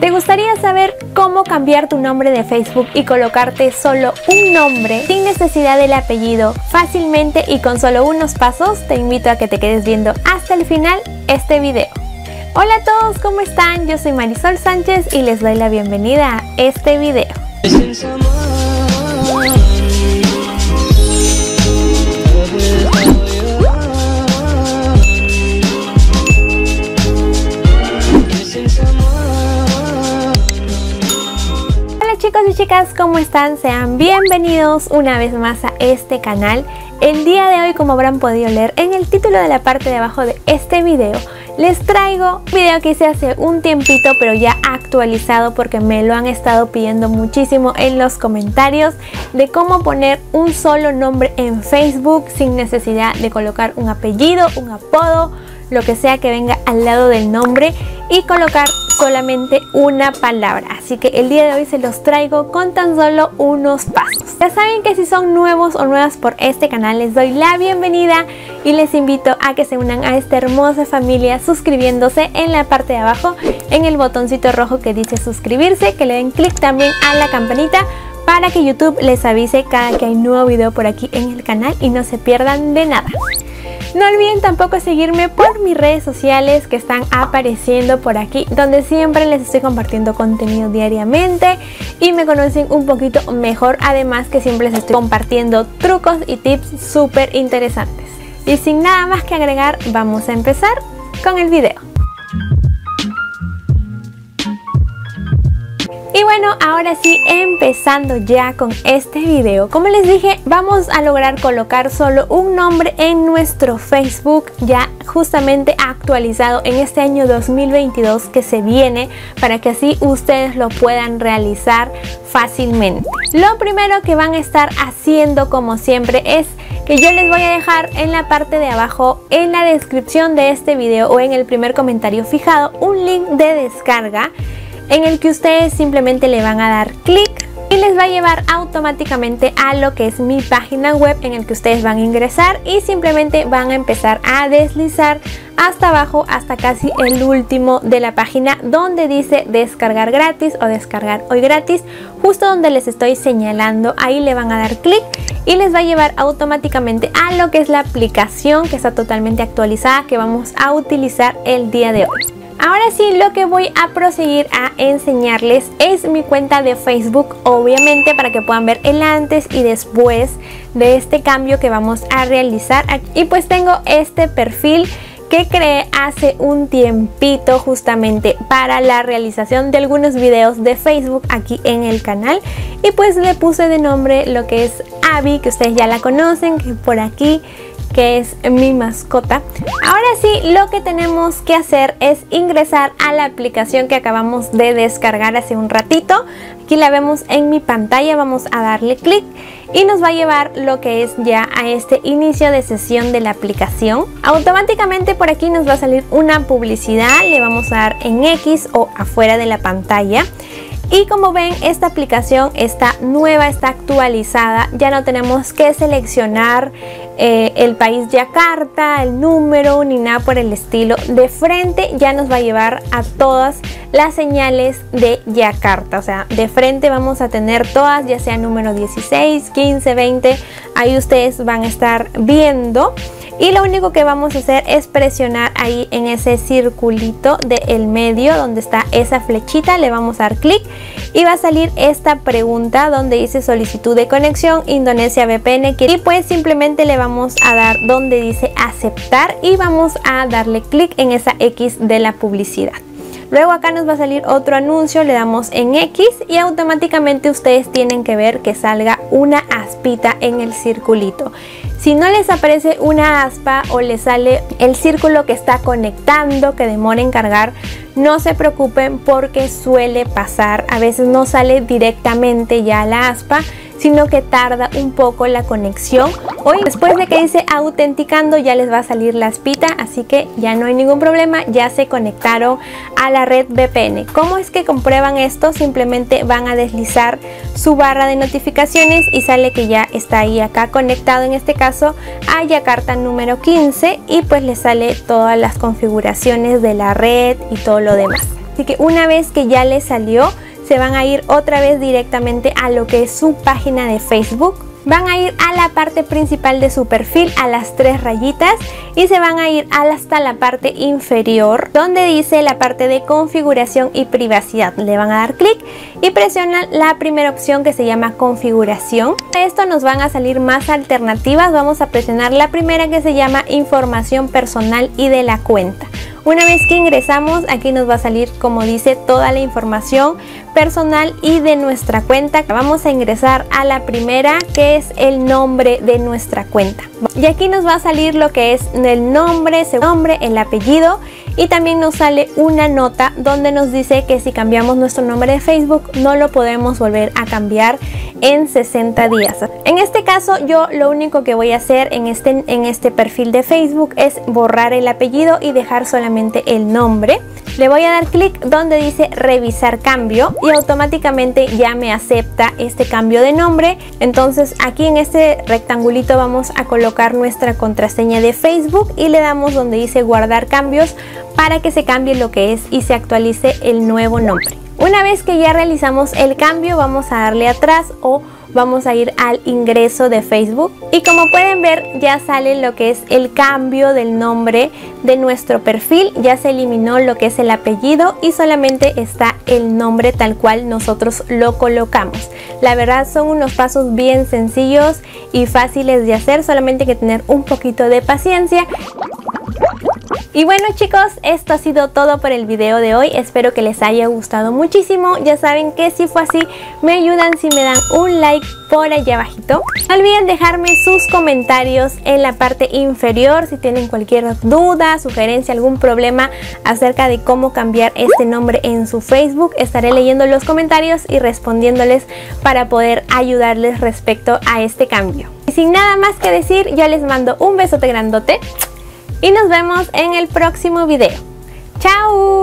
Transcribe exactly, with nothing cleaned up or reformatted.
¿Te gustaría saber cómo cambiar tu nombre de Facebook y colocarte solo un nombre sin necesidad del apellido fácilmente y con solo unos pasos? Te invito a que te quedes viendo hasta el final este video. Hola a todos, ¿cómo están? Yo soy Marisol Sánchez y les doy la bienvenida a este video. Chicos y chicas, ¿cómo están? Sean bienvenidos una vez más a este canal. El día de hoy, como habrán podido leer en el título de la parte de abajo de este video, les traigo un video que hice hace un tiempito, pero ya actualizado porque me lo han estado pidiendo muchísimo en los comentarios, de cómo poner un solo nombre en Facebook sin necesidad de colocar un apellido, un apodo, lo que sea que venga al lado del nombre, y colocar solamente una palabra. Así que el día de hoy se los traigo con tan solo unos pasos. Ya saben que si son nuevos o nuevas por este canal, les doy la bienvenida y les invito a que se unan a esta hermosa familia suscribiéndose en la parte de abajo, en el botoncito rojo que dice suscribirse, que le den clic también a la campanita para que YouTube les avise cada que hay nuevo video por aquí en el canal y no se pierdan de nada. No olviden tampoco seguirme por mis redes sociales que están apareciendo por aquí, donde siempre les estoy compartiendo contenido diariamente y me conocen un poquito mejor, además que siempre les estoy compartiendo trucos y tips súper interesantes. Y sin nada más que agregar, vamos a empezar con el video. Y bueno, ahora sí, empezando ya con este video. Como les dije, vamos a lograr colocar solo un nombre en nuestro Facebook ya justamente actualizado en este año dos mil veintidós que se viene, para que así ustedes lo puedan realizar fácilmente. Lo primero que van a estar haciendo, como siempre, es que yo les voy a dejar en la parte de abajo, en la descripción de este video o en el primer comentario fijado, un link de descarga en el que ustedes simplemente le van a dar clic y les va a llevar automáticamente a lo que es mi página web, en el que ustedes van a ingresar y simplemente van a empezar a deslizar hasta abajo hasta casi el último de la página, donde dice descargar gratis o descargar hoy gratis, justo donde les estoy señalando. Ahí le van a dar clic y les va a llevar automáticamente a lo que es la aplicación, que está totalmente actualizada, que vamos a utilizar el día de hoy. Ahora sí, lo que voy a proseguir a enseñarles es mi cuenta de Facebook, obviamente, para que puedan ver el antes y después de este cambio que vamos a realizar. Y pues tengo este perfil que creé hace un tiempito justamente para la realización de algunos videos de Facebook aquí en el canal. Y pues le puse de nombre lo que es Abi, que ustedes ya la conocen, que por aquí, que es mi mascota. Ahora sí, lo que tenemos que hacer es ingresar a la aplicación que acabamos de descargar hace un ratito. Aquí la vemos en mi pantalla, vamos a darle clic y nos va a llevar lo que es ya a este inicio de sesión de la aplicación. Automáticamente por aquí nos va a salir una publicidad, le vamos a dar en X o afuera de la pantalla. Y como ven, esta aplicación está nueva, está actualizada. Ya no tenemos que seleccionar eh, el país Yakarta, el número, ni nada por el estilo. De frente ya nos va a llevar a todas las señales de Yakarta. O sea, de frente vamos a tener todas, ya sea número dieciséis, quince, veinte. Ahí ustedes van a estar viendo. Y lo único que vamos a hacer es presionar ahí en ese circulito del medio donde está esa flechita. Le vamos a dar clic y va a salir esta pregunta donde dice solicitud de conexión Indonesia V P N. Y pues simplemente le vamos a dar donde dice aceptar y vamos a darle clic en esa X de la publicidad. Luego acá nos va a salir otro anuncio, le damos en X y automáticamente ustedes tienen que ver que salga una aspita en el circulito. Si no les aparece una aspa o les sale el círculo que está conectando, que demora en cargar, no se preocupen porque suele pasar. A veces no sale directamente ya la aspa, sino que tarda un poco la conexión. Hoy, después de que dice autenticando, ya les va a salir la aspita, así que ya no hay ningún problema, ya se conectaron a la red V P N. ¿Cómo es que comprueban esto? Simplemente van a deslizar su barra de notificaciones y sale que ya está ahí acá conectado, en este caso a Yakarta número quince, y pues les sale todas las configuraciones de la red y todo lo demás. Así que una vez que ya les salió, se van a ir otra vez directamente a lo que es su página de Facebook. Van a ir a la parte principal de su perfil, a las tres rayitas, y se van a ir hasta la parte inferior donde dice la parte de configuración y privacidad. Le van a dar clic y presionan la primera opción que se llama configuración. A esto nos van a salir más alternativas. Vamos a presionar la primera que se llama información personal y de la cuenta. Una vez que ingresamos, aquí nos va a salir, como dice, toda la información personal y de nuestra cuenta. Vamos a ingresar a la primera, que es el nombre de nuestra cuenta. Y aquí nos va a salir lo que es el nombre, el nombre, el apellido, y también nos sale una nota donde nos dice que si cambiamos nuestro nombre de Facebook no lo podemos volver a cambiar en sesenta días. En este caso yo lo único que voy a hacer en este, en este perfil de Facebook es borrar el apellido y dejar solamente el nombre. Le voy a dar clic donde dice revisar cambio y automáticamente ya me acepta este cambio de nombre. Entonces aquí en este rectangulito vamos a colocar nuestra contraseña de Facebook y le damos donde dice guardar cambios para que se cambie lo que es y se actualice el nuevo nombre. Una vez que ya realizamos el cambio, vamos a darle atrás o vamos a ir al ingreso de Facebook y como pueden ver ya sale lo que es el cambio del nombre de nuestro perfil. Ya se eliminó lo que es el apellido y solamente está el nombre tal cual nosotros lo colocamos. La verdad son unos pasos bien sencillos y fáciles de hacer, solamente hay que tener un poquito de paciencia. Y bueno chicos, esto ha sido todo por el video de hoy, espero que les haya gustado muchísimo. Ya saben que si fue así me ayudan si me dan un like por allá abajito. No olviden dejarme sus comentarios en la parte inferior si tienen cualquier duda, sugerencia, algún problema acerca de cómo cambiar este nombre en su Facebook. Estaré leyendo los comentarios y respondiéndoles para poder ayudarles respecto a este cambio. Y sin nada más que decir, yo les mando un besote grandote. Y nos vemos en el próximo video. ¡Chao!